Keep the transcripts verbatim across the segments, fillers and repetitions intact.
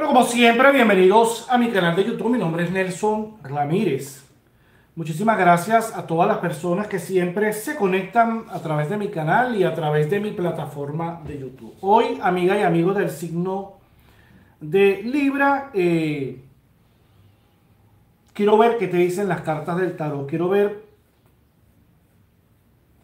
Bueno, como siempre, bienvenidos a mi canal de YouTube. Mi nombre es Nelson Ramírez. Muchísimas gracias a todas las personas que siempre se conectan a través de mi canal y a través de mi plataforma de YouTube. Hoy, amiga y amigos del signo de Libra, eh, quiero ver qué te dicen las cartas del tarot. Quiero ver,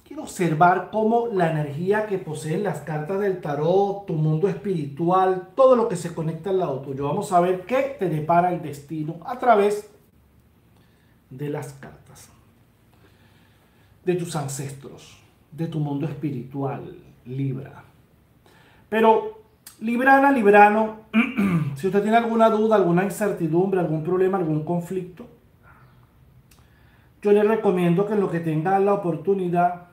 quiero observar cómo la energía que poseen las cartas del tarot, tu mundo espiritual, todo lo que se conecta al lado tuyo. Vamos a ver qué te depara el destino a través de de las cartas, de tus ancestros, de tu mundo espiritual, Libra. Pero, Librana, Librano, si usted tiene alguna duda, alguna incertidumbre, algún problema, algún conflicto, yo le recomiendo que en lo que tenga la oportunidad,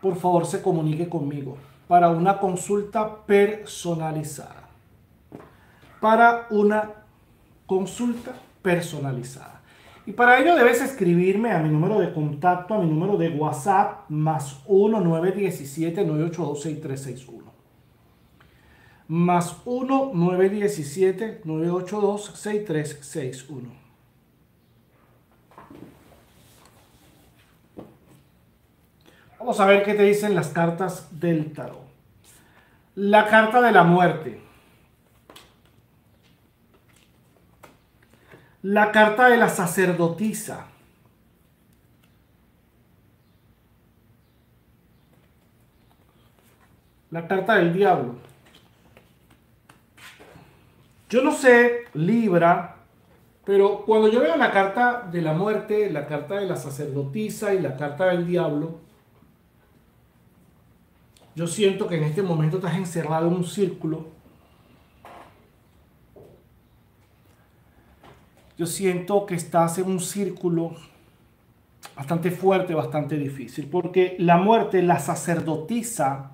por favor se comunique conmigo para una consulta personalizada. Para una consulta personalizada. Y para ello debes escribirme a mi número de contacto, a mi número de WhatsApp, más uno, nueve uno siete, nueve ocho dos, seis tres seis uno. Más uno, nueve uno siete, nueve ocho dos, seis tres seis uno. Vamos a ver qué te dicen las cartas del tarot. La carta de la muerte. La carta de la sacerdotisa. La carta del diablo. Yo no sé, Libra, pero cuando yo veo la carta de la muerte, la carta de la sacerdotisa y la carta del diablo, yo siento que en este momento estás encerrado en un círculo. Yo siento que estás en un círculo bastante fuerte, bastante difícil, porque la muerte, la sacerdotisa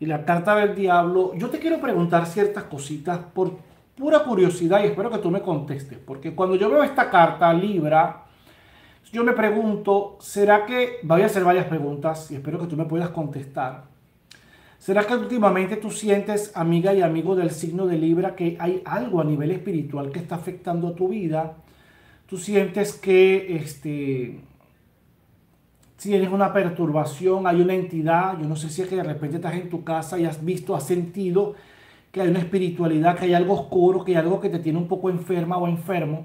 y la carta del diablo, yo te quiero preguntar ciertas cositas por pura curiosidad y espero que tú me contestes, porque cuando yo veo esta carta, Libra, yo me pregunto, ¿será que, voy a hacer varias preguntas y espero que tú me puedas contestar, ¿será que últimamente tú sientes, amiga y amigo del signo de Libra, que hay algo a nivel espiritual que está afectando a tu vida? ¿Tú sientes que este, tienes una perturbación, hay una entidad? Yo no sé si es que de repente estás en tu casa y has visto, has sentido que hay una espiritualidad, que hay algo oscuro, que hay algo que te tiene un poco enferma o enfermo,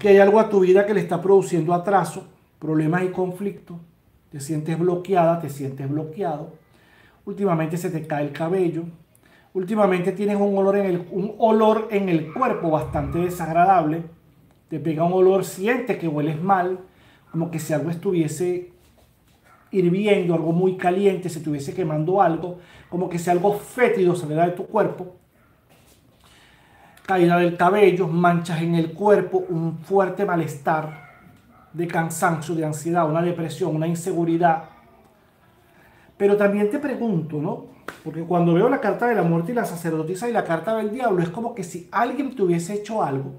que hay algo a tu vida que le está produciendo atraso, problemas y conflictos, te sientes bloqueada, te sientes bloqueado. Últimamente se te cae el cabello. Últimamente tienes un olor en el, un olor en el cuerpo bastante desagradable. Te pega un olor, sientes que hueles mal, como que si algo estuviese hirviendo, algo muy caliente, se estuviese quemando algo, como que si algo fétido saliera de tu cuerpo. Caída del cabello, manchas en el cuerpo, un fuerte malestar de cansancio, de ansiedad, una depresión, una inseguridad. Pero también te pregunto, ¿no? Porque cuando veo la carta de la muerte y la sacerdotisa y la carta del diablo, es como que si alguien te hubiese hecho algo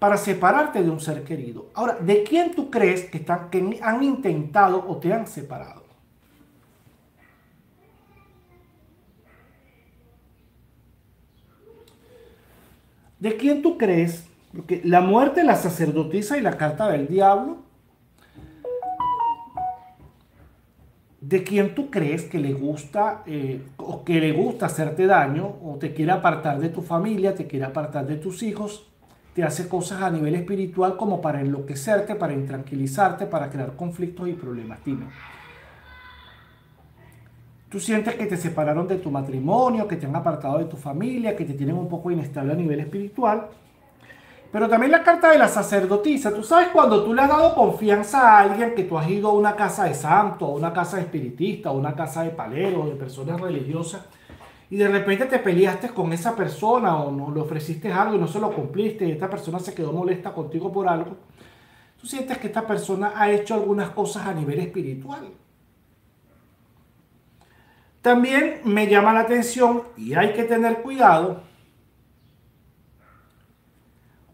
para separarte de un ser querido. Ahora, ¿de quién tú crees que, están, que han intentado o te han separado? ¿De quién tú crees? Porque la muerte, la sacerdotisa y la carta del diablo, ¿de quién tú crees que le gusta eh, o que le gusta hacerte daño o te quiere apartar de tu familia, te quiere apartar de tus hijos, te hace cosas a nivel espiritual como para enloquecerte, para intranquilizarte, para crear conflictos y problemas? Dime. Tú sientes que te separaron de tu matrimonio, que te han apartado de tu familia, que te tienen un poco inestable a nivel espiritual. Pero también la carta de la sacerdotisa, tú sabes cuando tú le has dado confianza a alguien, que tú has ido a una casa de santo, a una casa de espiritista, a una casa de paleros, de personas religiosas, y de repente te peleaste con esa persona o no, le ofreciste algo y no se lo cumpliste y esta persona se quedó molesta contigo por algo, tú sientes que esta persona ha hecho algunas cosas a nivel espiritual. También me llama la atención, y hay que tener cuidado,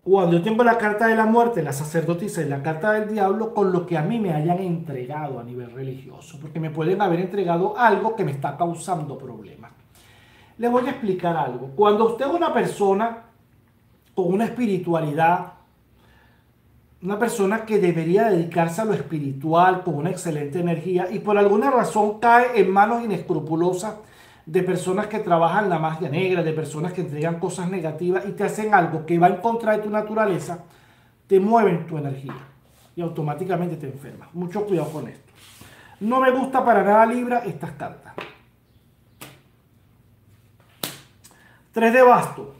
cuando yo tengo la carta de la muerte, la sacerdotisa y la carta del diablo, con lo que a mí me hayan entregado a nivel religioso, porque me pueden haber entregado algo que me está causando problemas. Les voy a explicar algo. Cuando usted es una persona con una espiritualidad, una persona que debería dedicarse a lo espiritual con una excelente energía y por alguna razón cae en manos inescrupulosas de personas que trabajan la magia negra, de personas que entregan cosas negativas y te hacen algo que va en contra de tu naturaleza, te mueven tu energía y automáticamente te enfermas. Mucho cuidado con esto. No me gusta para nada, Libra, estas cartas. Tres de basto,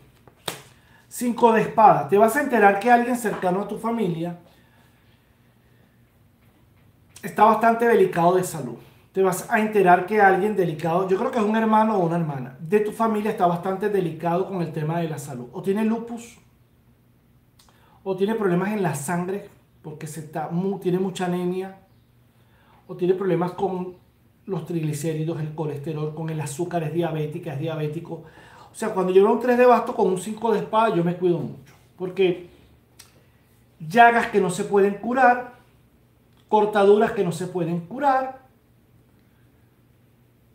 cinco de espada. Te vas a enterar que alguien cercano a tu familia está bastante delicado de salud. Te vas a enterar que alguien delicado, yo creo que es un hermano o una hermana, de tu familia está bastante delicado con el tema de la salud. O tiene lupus, o tiene problemas en la sangre, porque se está, tiene mucha anemia, o tiene problemas con los triglicéridos, el colesterol, con el azúcar, es diabética, es diabético. O sea, cuando yo veo un tres de basto con un cinco de espada, yo me cuido mucho. Porque llagas que no se pueden curar, cortaduras que no se pueden curar,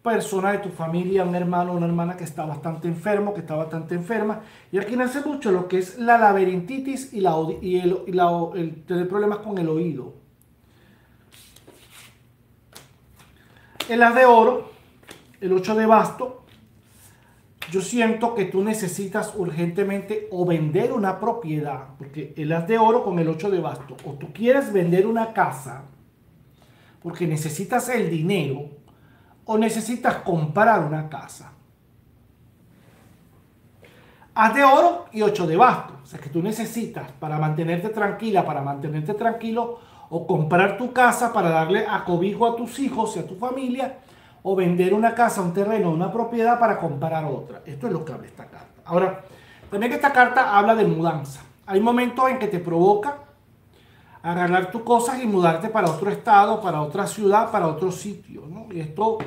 persona de tu familia, un hermano o una hermana que está bastante enfermo, que está bastante enferma. Y aquí nace mucho lo que es la laberintitis y, la, y, el, y la, el tener problemas con el oído. El as de oro, el ocho de basto. Yo siento que tú necesitas urgentemente o vender una propiedad, porque el as de oro con el ocho de basto, o tú quieres vender una casa porque necesitas el dinero, o necesitas comprar una casa. Haz de oro y ocho de basto. O sea que tú necesitas, para mantenerte tranquila, para mantenerte tranquilo, o comprar tu casa para darle acobijo a tus hijos y a tu familia, o vender una casa, un terreno, una propiedad para comprar otra. Esto es lo que habla esta carta. Ahora, también esta carta habla de mudanza. Hay momentos en que te provoca agarrar tus cosas y mudarte para otro estado, para otra ciudad, para otro sitio, ¿no? Y esto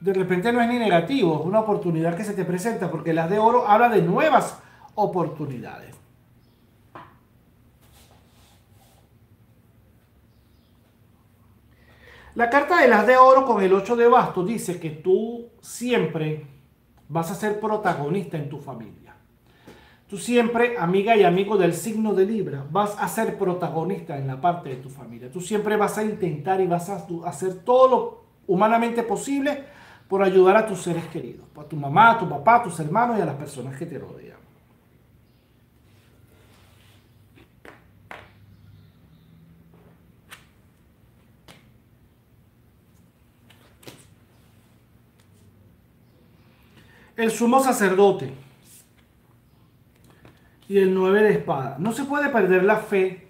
de repente no es ni negativo, es una oportunidad que se te presenta, porque el as de oro habla de nuevas oportunidades. La carta del as de oro con el ocho de bastos dice que tú siempre vas a ser protagonista en tu familia. Tú siempre, amiga y amigo del signo de Libra, vas a ser protagonista en la parte de tu familia. Tú siempre vas a intentar y vas a hacer todo lo humanamente posible por ayudar a tus seres queridos, a tu mamá, a tu papá, a tus hermanos y a las personas que te rodean. El sumo sacerdote y el nueve de espada. No se puede perder la fe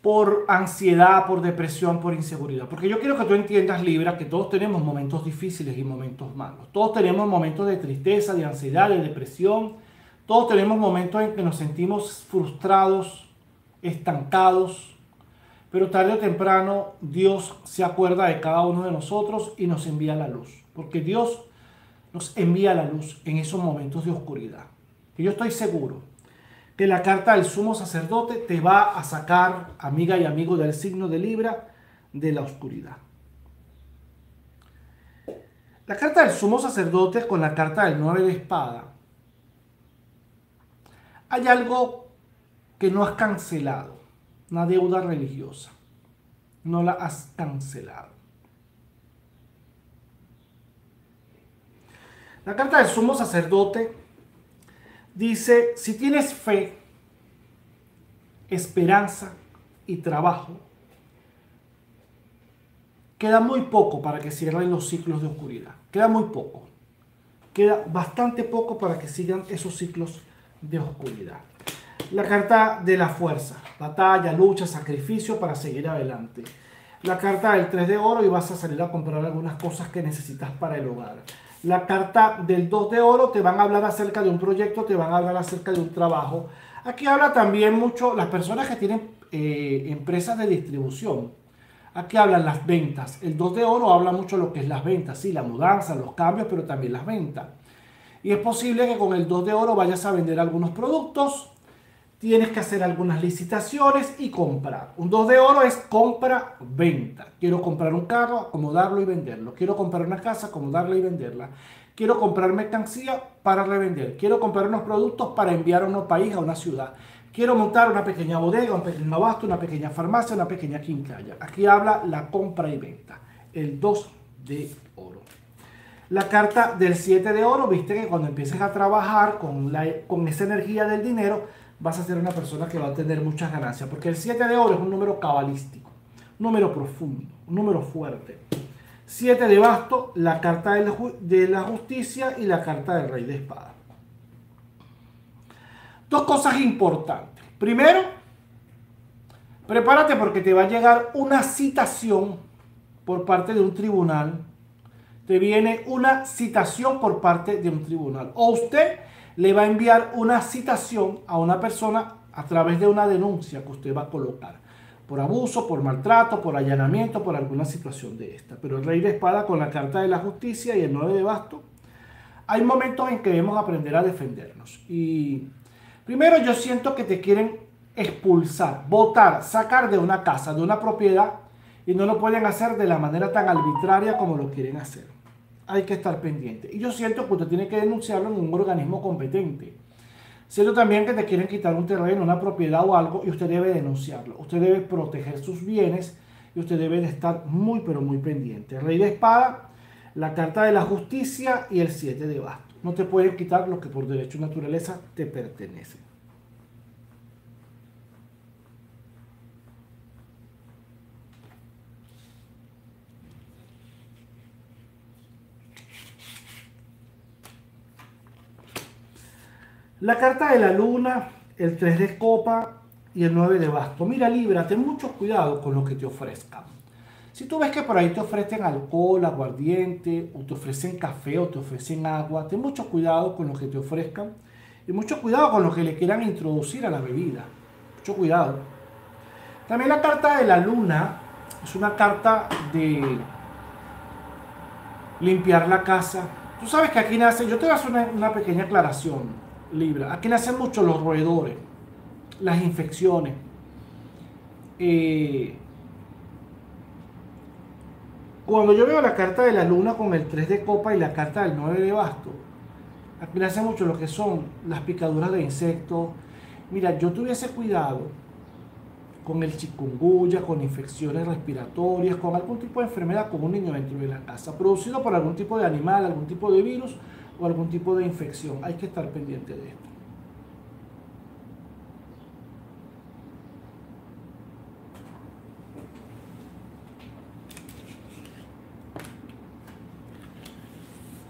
por ansiedad, por depresión, por inseguridad. Porque yo quiero que tú entiendas, Libra, que todos tenemos momentos difíciles y momentos malos. Todos tenemos momentos de tristeza, de ansiedad, de depresión. Todos tenemos momentos en que nos sentimos frustrados, estancados. Pero tarde o temprano Dios se acuerda de cada uno de nosotros y nos envía la luz. Porque Dios nos envía la luz en esos momentos de oscuridad. Y yo estoy seguro que la carta del sumo sacerdote te va a sacar, amiga y amigo del signo de Libra, de la oscuridad. La carta del sumo sacerdote con la carta del nueve de espada. Hay algo que no has cancelado, una deuda religiosa. No la has cancelado. La carta del sumo sacerdote dice, si tienes fe, esperanza y trabajo, queda muy poco para que cierren los ciclos de oscuridad. Queda muy poco. Queda bastante poco para que sigan esos ciclos de oscuridad. La carta de la fuerza, batalla, lucha, sacrificio para seguir adelante. La carta del tres de oro y vas a salir a comprar algunas cosas que necesitas para el hogar. La carta del dos de oro te van a hablar acerca de un proyecto, te van a hablar acerca de un trabajo. Aquí habla también mucho las personas que tienen eh, empresas de distribución. Aquí hablan las ventas. El dos de oro habla mucho de lo que es las ventas, sí, la mudanza, los cambios, pero también las ventas. Y es posible que con el dos de oro vayas a vender algunos productos. tienes que hacer algunas licitaciones y comprar. Un dos de oro es compra-venta. Quiero comprar un carro, acomodarlo y venderlo. Quiero comprar una casa, acomodarla y venderla. Quiero comprar mercancía para revender. Quiero comprar unos productos para enviar a un país, a una ciudad. Quiero montar una pequeña bodega, un pequeño abasto, una pequeña farmacia, una pequeña quincalla. Aquí habla la compra y venta. El dos de oro. La carta del siete de oro, viste que cuando empieces a trabajar con, la, con esa energía del dinero, vas a ser una persona que va a tener muchas ganancias. Porque el siete de oro es un número cabalístico, un número profundo, un número fuerte. siete de basto, la carta de la, de la justicia y la carta del rey de espada. Dos cosas importantes. Primero, prepárate porque te va a llegar una citación por parte de un tribunal. Te viene una citación por parte de un tribunal. O usted le va a enviar una citación a una persona a través de una denuncia que usted va a colocar. Por abuso, por maltrato, por allanamiento, por alguna situación de esta. Pero el rey de espada con la carta de la justicia y el nueve de basto. Hay momentos en que debemos aprender a defendernos. Y primero yo siento que te quieren expulsar, botar, sacar de una casa, de una propiedad. Y no lo pueden hacer de la manera tan arbitraria como lo quieren hacer. Hay que estar pendiente. Y yo siento que usted tiene que denunciarlo en un organismo competente. Siento también que te quieren quitar un terreno, una propiedad o algo y usted debe denunciarlo. Usted debe proteger sus bienes y usted debe de estar muy pero muy pendiente. Rey de espada, la carta de la justicia y el siete de basto. No te pueden quitar lo que por derecho de naturaleza te pertenece. La carta de la luna, el tres de copa y el nueve de basto. Mira Libra, ten mucho cuidado con lo que te ofrezcan. Si tú ves que por ahí te ofrecen alcohol, aguardiente, o te ofrecen café, o te ofrecen agua, ten mucho cuidado con lo que te ofrezcan y mucho cuidado con lo que le quieran introducir a la bebida. Mucho cuidado. También la carta de la luna es una carta de limpiar la casa. Tú sabes que aquí nace, yo te voy a hacer una, una pequeña aclaración. Libra, aquí nacen mucho los roedores, las infecciones, eh, cuando yo veo la carta de la luna con el tres de copa y la carta del nueve de basto, aquí nacen mucho lo que son las picaduras de insectos. Mira, yo tuviese cuidado con el chikungunya, con infecciones respiratorias, con algún tipo de enfermedad con un niño dentro de la casa, producido por algún tipo de animal, algún tipo de virus o algún tipo de infección. Hay que estar pendiente de esto.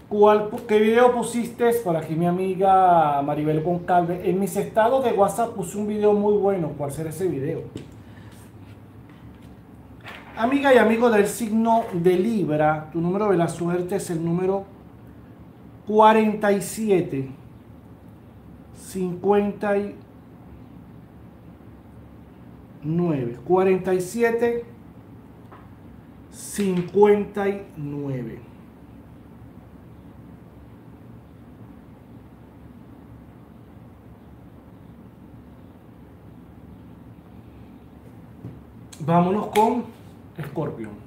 ¿Cuál, ¿Qué video pusiste? Por aquí mi amiga Maribel Goncalve. En mis estados de WhatsApp puse un video muy bueno. ¿Cuál será ese video? Amiga y amigo del signo de Libra, tu número de la suerte es el número cuarenta y siete, cincuenta y nueve. Vámonos con Escorpio.